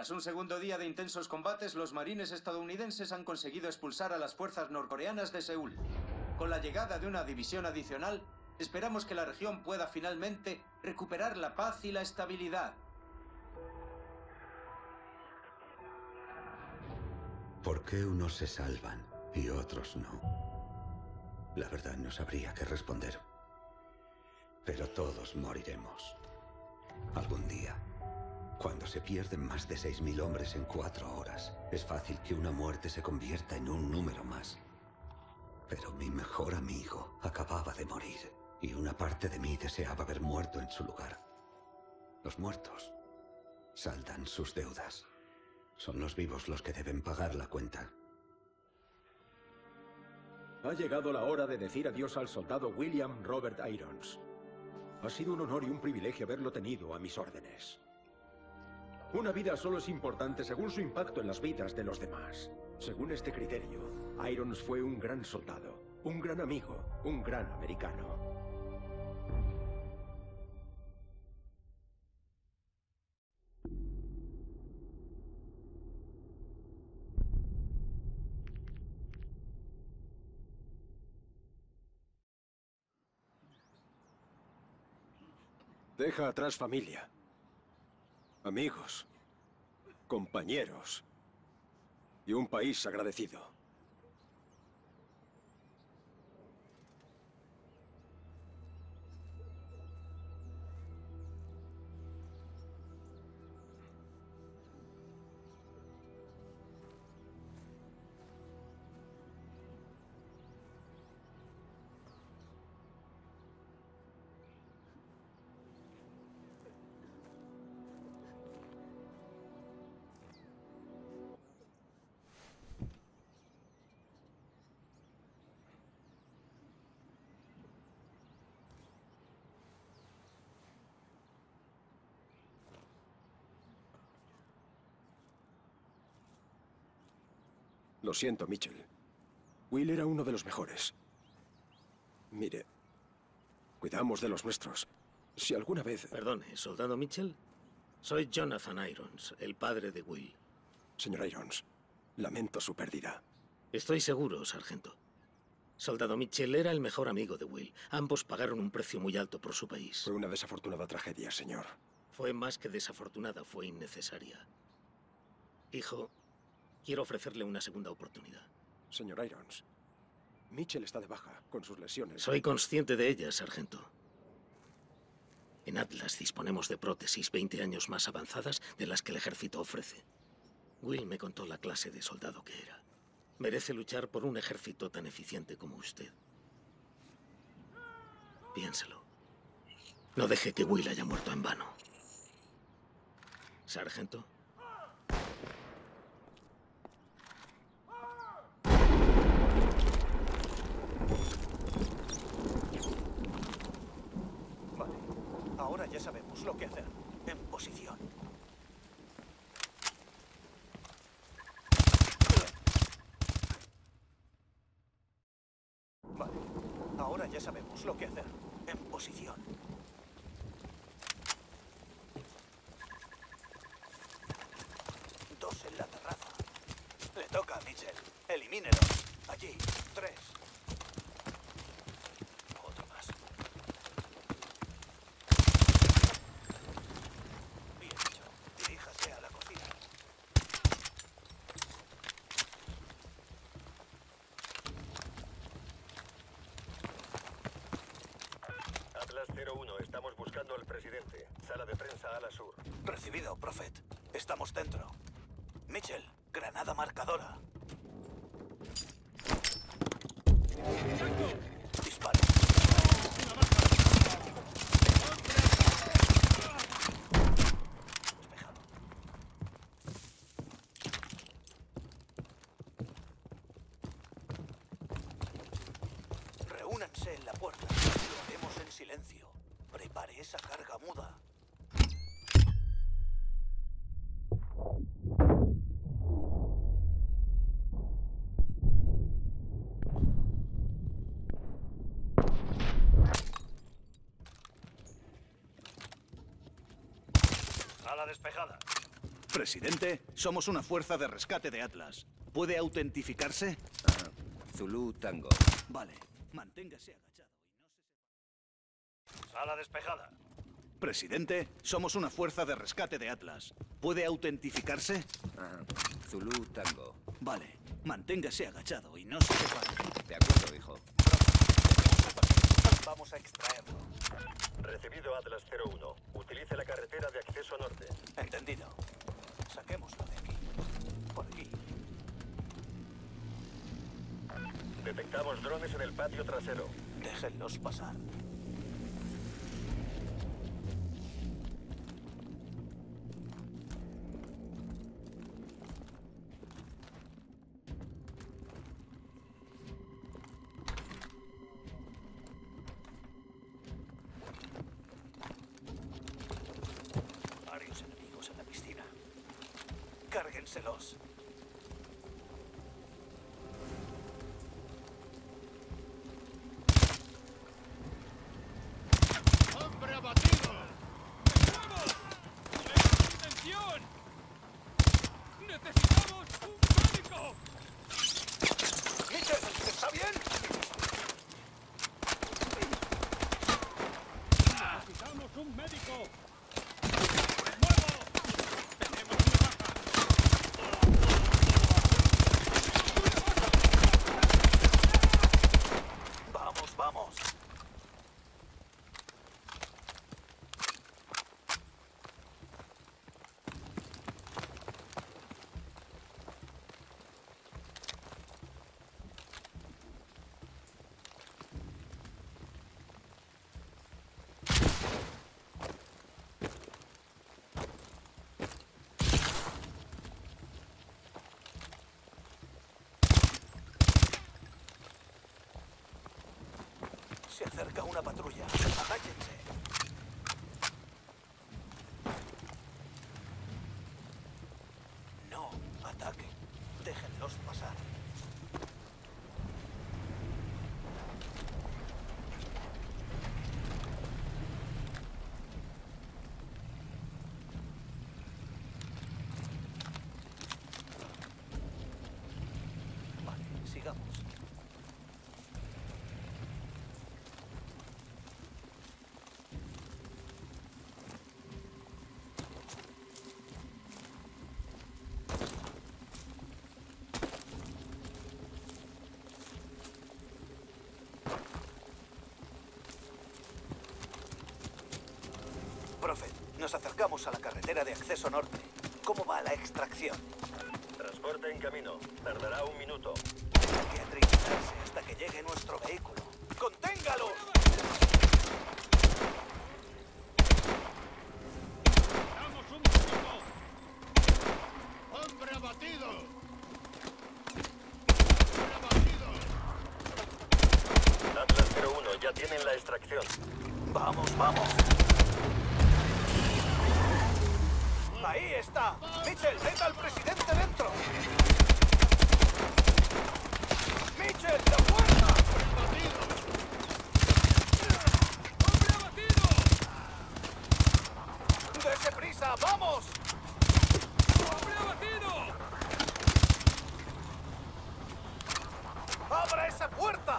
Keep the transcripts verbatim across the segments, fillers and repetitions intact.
Tras un segundo día de intensos combates, los marines estadounidenses han conseguido expulsar a las fuerzas norcoreanas de Seúl. Con la llegada de una división adicional, esperamos que la región pueda finalmente recuperar la paz y la estabilidad. ¿Por qué unos se salvan y otros no? La verdad no sabría qué responder. Pero todos moriremos. Algún día. Cuando se pierden más de seis mil hombres en cuatro horas, es fácil que una muerte se convierta en un número más. Pero mi mejor amigo acababa de morir, y una parte de mí deseaba haber muerto en su lugar. Los muertos saldan sus deudas. Son los vivos los que deben pagar la cuenta. Ha llegado la hora de decir adiós al soldado William Robert Irons. Ha sido un honor y un privilegio haberlo tenido a mis órdenes. Una vida solo es importante según su impacto en las vidas de los demás. Según este criterio, Irons fue un gran soldado, un gran amigo, un gran americano. Deja atrás familia. Amigos, compañeros y un país agradecido. Lo siento, Mitchell. Will era uno de los mejores. Mire, cuidamos de los nuestros. Si alguna vez... Perdone, ¿soldado Mitchell? Soy Jonathan Irons, el padre de Will. Señor Irons, lamento su pérdida. Estoy seguro, sargento. Soldado Mitchell era el mejor amigo de Will. Ambos pagaron un precio muy alto por su país. Fue una desafortunada tragedia, señor. Fue más que desafortunada, fue innecesaria. Hijo... Quiero ofrecerle una segunda oportunidad. Señor Irons, Mitchell está de baja con sus lesiones. Soy consciente de ellas, sargento. En Atlas disponemos de prótesis veinte años más avanzadas de las que el ejército ofrece. Will me contó la clase de soldado que era. Merece luchar por un ejército tan eficiente como usted. Piénselo. No deje que Will haya muerto en vano. Sargento... Ahora ya sabemos lo que hacer. En posición. Vale. Ahora ya sabemos lo que hacer. En posición. Dos en la terraza. Le toca a Mitchell. Elimínelo. Allí. Tres. Estamos buscando al presidente. Sala de prensa ala sur. Recibido, Prophet. Estamos dentro. Mitchell, granada marcadora. Disparo. Reúnanse en la puerta. Lo haremos en silencio. Prepare esa carga muda. Sala despejada. Presidente, somos una fuerza de rescate de Atlas. ¿Puede autentificarse? Uh, Zulu Tango. Vale, manténgase agachado y no se... Sala despejada. Presidente, somos una fuerza de rescate de Atlas. ¿Puede autentificarse? Uh, Zulu Tango. Vale, manténgase agachado y no se separe. De acuerdo, hijo. Vamos a extraerlo. Recibido Atlas cero uno. Utilice la carretera de acceso norte. Entendido. Saquémoslo de aquí. Por aquí. Detectamos drones en el patio trasero. Déjenlos pasar. Cárguenselos. ¡Hombre abatido! ¡De nuevo! ¡De intención! ¡Necesitamos un médico! ¡Mitchell, está bien! ¡Necesitamos un médico! Se acerca una patrulla. Agáchense. No ataquen. Déjenlos pasar. Vale, sigamos. Nos acercamos a la carretera de acceso norte. ¿Cómo va la extracción? Transporte en camino. Tardará un minuto. Hay que atrincherarse hasta que llegue nuestro vehículo. ¡Conténgalos! ¡Damos un minuto! ¡Hombre abatido! ¡Hombre abatido! Atlas cero uno, ya tienen la extracción. ¡Vamos, vamos! ¡Ahí está! ¡Mitchell, meta al presidente dentro! ¡Mitchell, la fuerza! ¡Hombre abatido! ¡Hombre abatido! ¡Dese prisa, vamos! ¡Hombre abatido! ¡Abra esa puerta!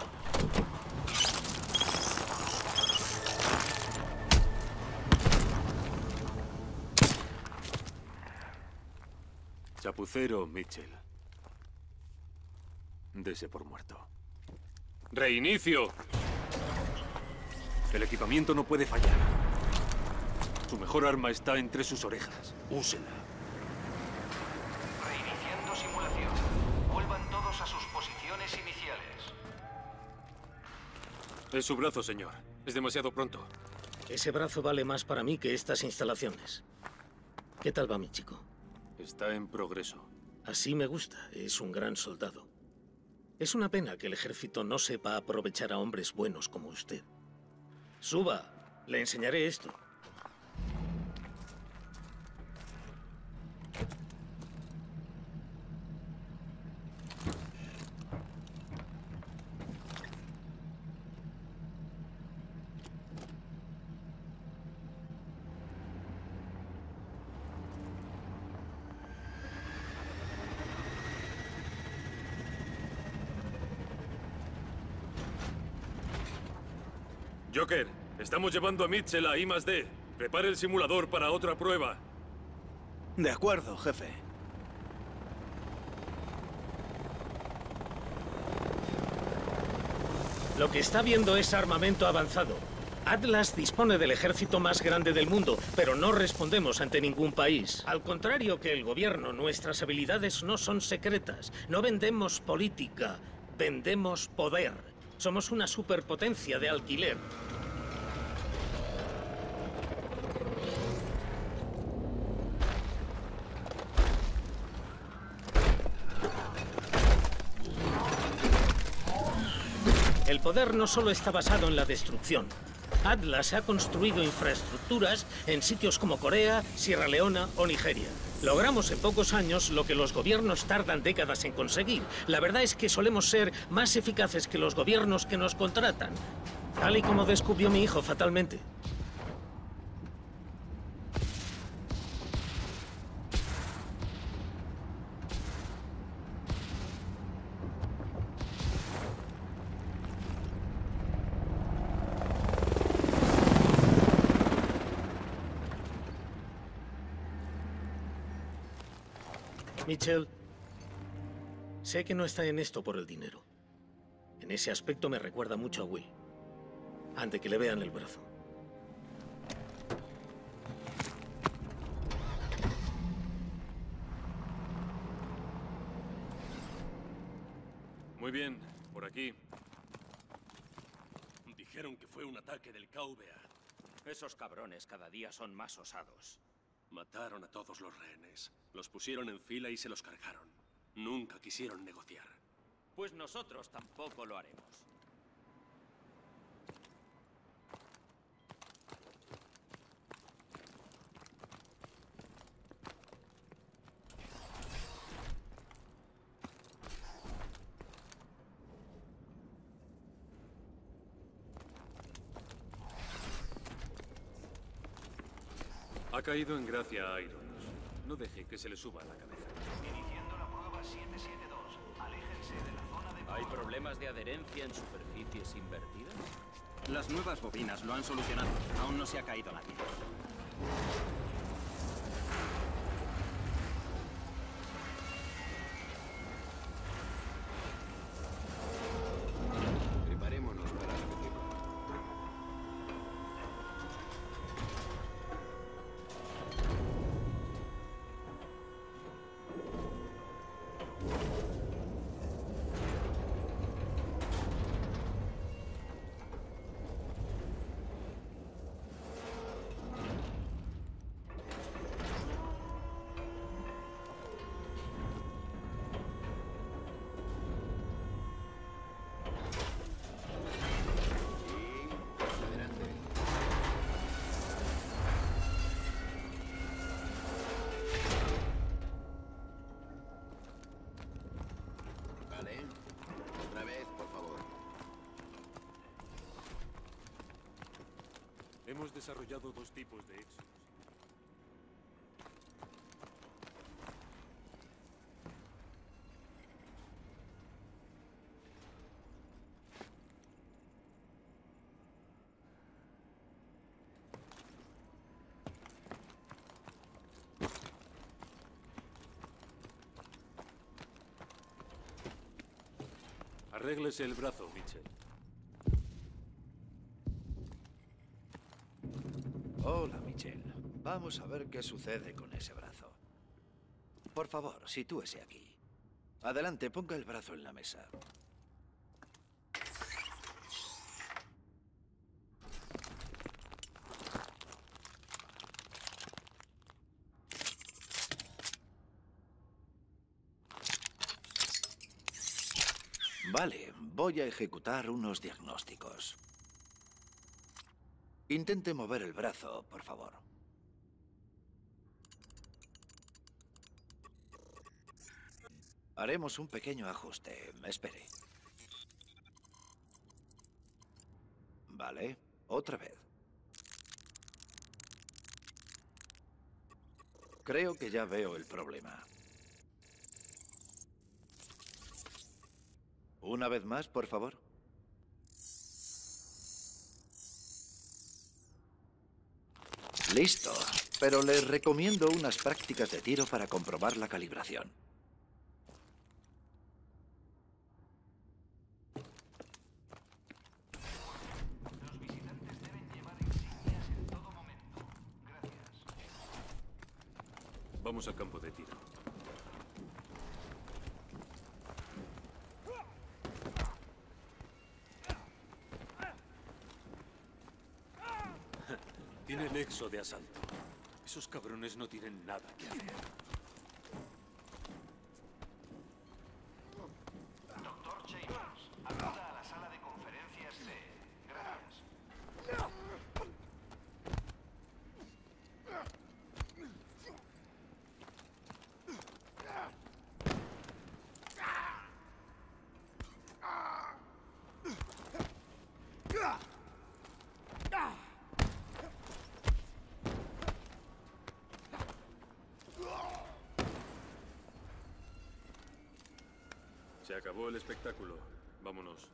Chapucero Mitchell. Dese por muerto. ¡Reinicio! El equipamiento no puede fallar. Su mejor arma está entre sus orejas. Úsela. Reiniciando simulación. Vuelvan todos a sus posiciones iniciales. Es su brazo, señor. Es demasiado pronto. Ese brazo vale más para mí que estas instalaciones. ¿Qué tal va, mi chico? Está en progreso. Así me gusta, es un gran soldado. Es una pena que el ejército no sepa aprovechar a hombres buenos como usted. ¡Suba! Le enseñaré esto. Joker, estamos llevando a Mitchell a I más D. Prepare el simulador para otra prueba. De acuerdo, jefe. Lo que está viendo es armamento avanzado. Atlas dispone del ejército más grande del mundo, pero no respondemos ante ningún país. Al contrario que el gobierno, nuestras habilidades no son secretas. No vendemos política, vendemos poder. Somos una superpotencia de alquiler. El poder no solo está basado en la destrucción. Atlas ha construido infraestructuras en sitios como Corea, Sierra Leona o Nigeria. Logramos en pocos años lo que los gobiernos tardan décadas en conseguir. La verdad es que solemos ser más eficaces que los gobiernos que nos contratan, tal y como descubrió mi hijo fatalmente. Mitchell, sé que no está en esto por el dinero. En ese aspecto me recuerda mucho a Will, antes que le vean el brazo. Muy bien, por aquí. Dijeron que fue un ataque del K V A. Esos cabrones cada día son más osados. Mataron a todos los rehenes, los pusieron en fila y se los cargaron. Nunca quisieron negociar. Pues nosotros tampoco lo haremos. Ha caído en gracia a Irons. No deje que se le suba a la cabeza. Dirigiendo la prueba siete siete dos. Aléjense de la zona de... ¿Hay problemas de adherencia en superficies invertidas? Las nuevas bobinas lo han solucionado. Aún no se ha caído nadie. Hemos desarrollado dos tipos de hechos. Arréglese el brazo, Mitchell. Hola, Michelle. Vamos a ver qué sucede con ese brazo. Por favor, sitúese aquí. Adelante, ponga el brazo en la mesa. Vale, voy a ejecutar unos diagnósticos. Intente mover el brazo, por favor. Haremos un pequeño ajuste. Espere. Vale, otra vez. Creo que ya veo el problema. Una vez más, por favor. Listo, pero les recomiendo unas prácticas de tiro para comprobar la calibración. Vamos al campo de tiro. Tiene nexo de asalto. Esos cabrones no tienen nada que hacer. Doctor Chambers, acuda a la sala de conferencias C. Gracias. Se acabó el espectáculo. Vámonos.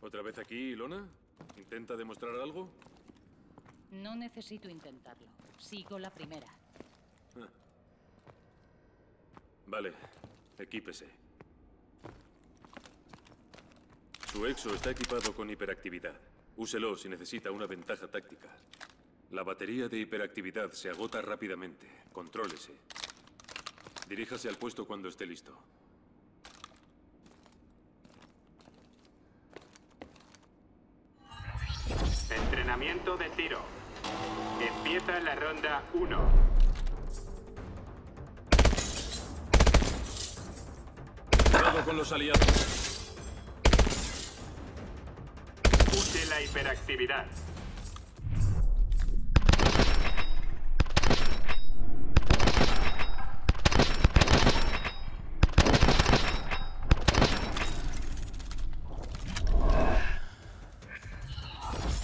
¿Otra vez aquí, Ilona? ¿Intenta demostrar algo? No necesito intentarlo. Sigo la primera. Ah. Vale, equípese. Su exo está equipado con hiperactividad. Úselo si necesita una ventaja táctica. La batería de hiperactividad se agota rápidamente. Contrólese. Diríjase al puesto cuando esté listo. Entrenamiento de tiro. Empieza la ronda uno. Cuidado con los aliados. Use la hiperactividad.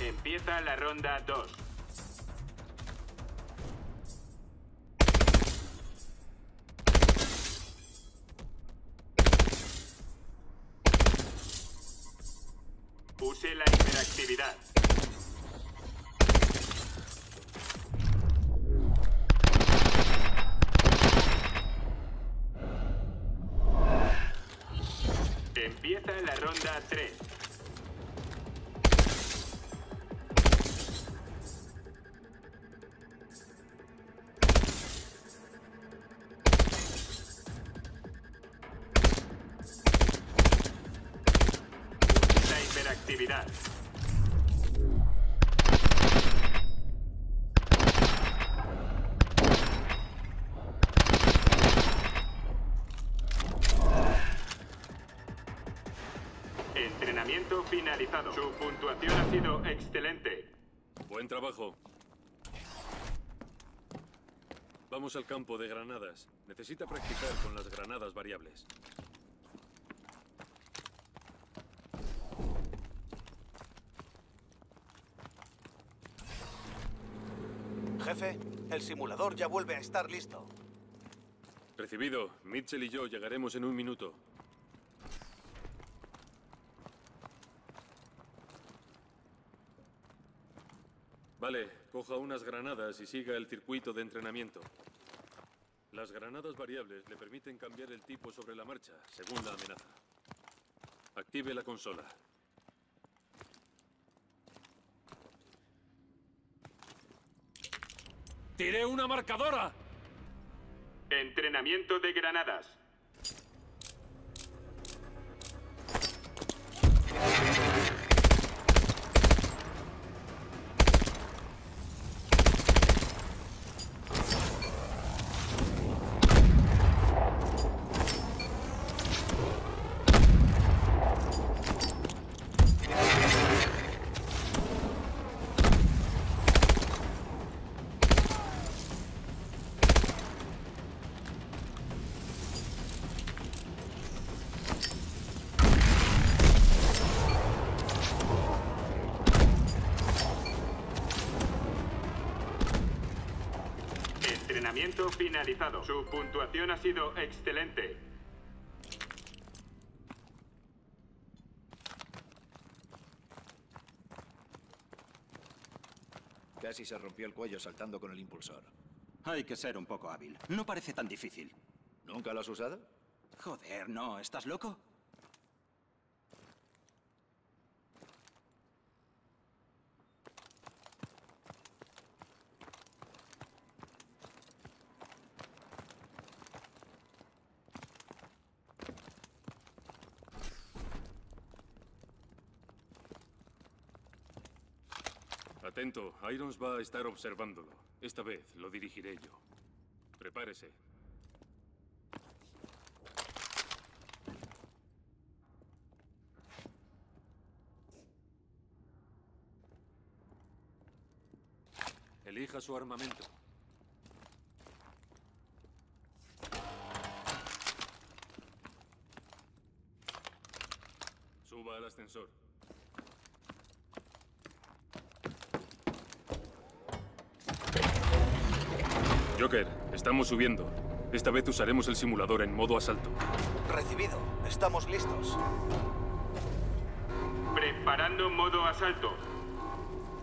Empieza la ronda dos. Use la hiperactividad. Empieza la ronda tres. Actividad. Entrenamiento finalizado. Su puntuación ha sido excelente. Buen trabajo. Vamos al campo de granadas. Necesita practicar con las granadas variables. Jefe, el simulador ya vuelve a estar listo. Recibido. Mitchell y yo llegaremos en un minuto. Vale, coja unas granadas y siga el circuito de entrenamiento. Las granadas variables le permiten cambiar el tipo sobre la marcha, según la amenaza. Active la consola. ¡Tiré una marcadora! Entrenamiento de granadas. Procedimiento finalizado. Su puntuación ha sido excelente. Casi se rompió el cuello saltando con el impulsor. Hay que ser un poco hábil. No parece tan difícil. ¿Nunca lo has usado? Joder, no. ¿Estás loco? Atento, Irons va a estar observándolo. Esta vez lo dirigiré yo. Prepárese. Elija su armamento. Suba al ascensor. Joker, estamos subiendo. Esta vez usaremos el simulador en modo asalto. Recibido. Estamos listos. Preparando modo asalto.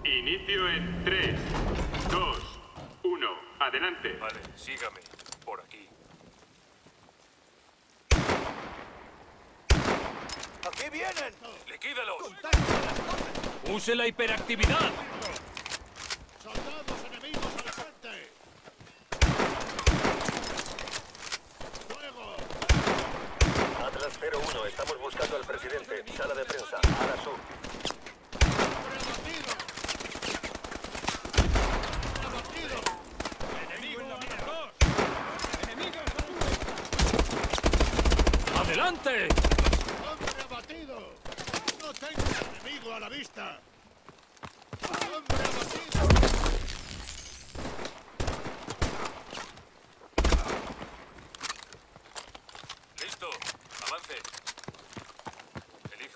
Inicio en tres, dos, uno. Adelante. Vale, sígame. Por aquí. ¡Aquí vienen! ¡Liquídalos! ¡Contacto! ¡Use la hiperactividad! cero uno, estamos buscando al presidente. Sala de prensa, a la sur. ¡Adelante! ¡Hombre abatido! ¡No tengo un enemigo a la vista! ¡Hombre abatido!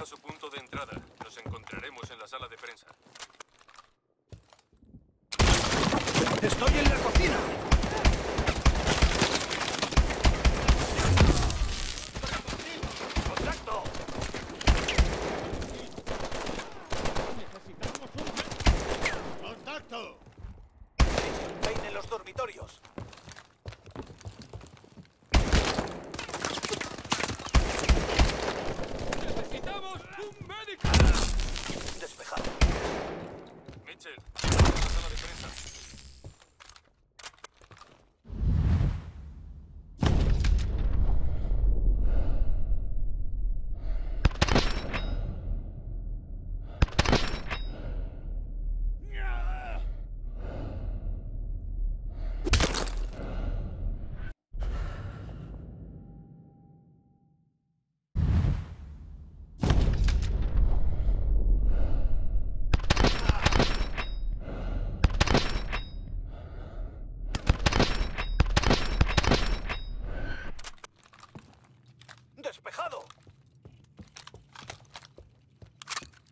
Su punto de entrada. Nos encontraremos en la sala de prensa. ¡Estoy en la cocina! ¡Contacto! ¡Necesitamos un... ¡Contacto! ¡Vein en los dormitorios! Mitchell, sala de prensa.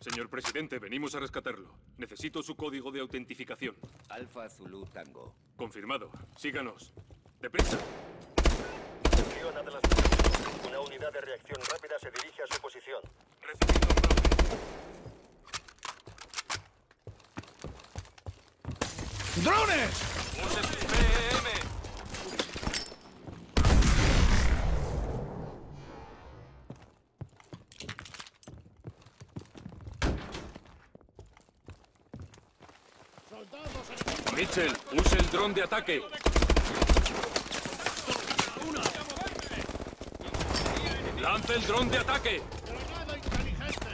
Señor presidente, venimos a rescatarlo. Necesito su código de autentificación. Alfa Zulu Tango. Confirmado. Síganos. ¡Deprisa! Una unidad de reacción rápida se dirige a su posición. Recibido. ¡Drones! ¡Usen sus P M! Mitchell, use el dron de ataque. ¡Lanza el dron de ataque! ¡Granada inteligente!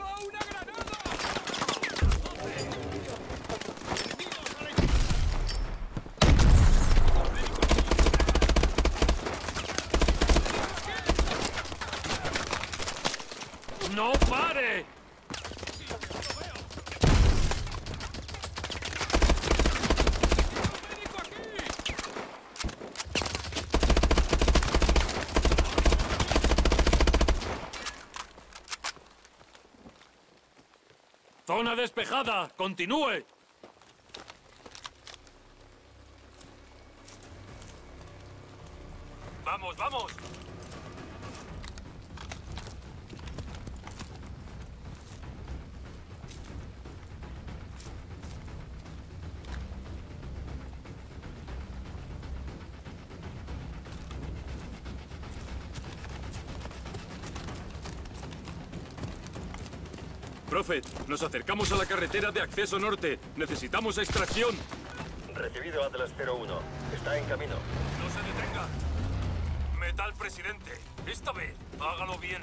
¡Va una granada! ¡No pare! ¡Zona despejada! ¡Continúe! ¡Vamos, vamos! Prophet, nos acercamos a la carretera de acceso norte. Necesitamos extracción. Recibido Atlas cero uno. Está en camino. No se detenga. Metal presidente. Esta vez, hágalo bien.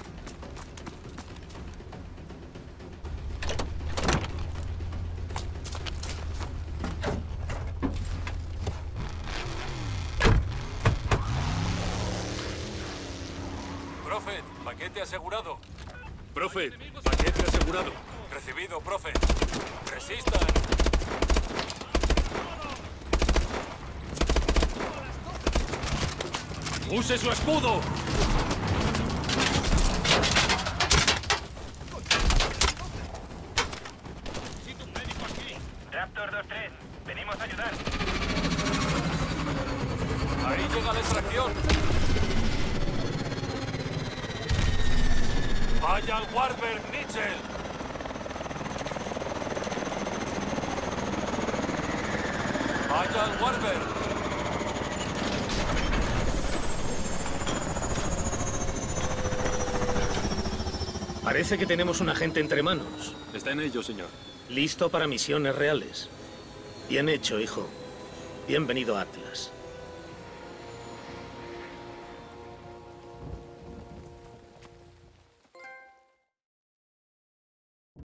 Prophet, paquete asegurado. Prophet, paquete asegurado. Recibido, Prophet. Resistan. ¡Use su escudo! Necesito un médico aquí. Raptor dos tres, venimos a ayudar. Ahí llega la extracción. ¡Vaya al Warburg, Mitchell! ¡Vaya al Warburg! Parece que tenemos un agente entre manos. Está en ello, señor. Listo para misiones reales. Bien hecho, hijo. Bienvenido a Atlas.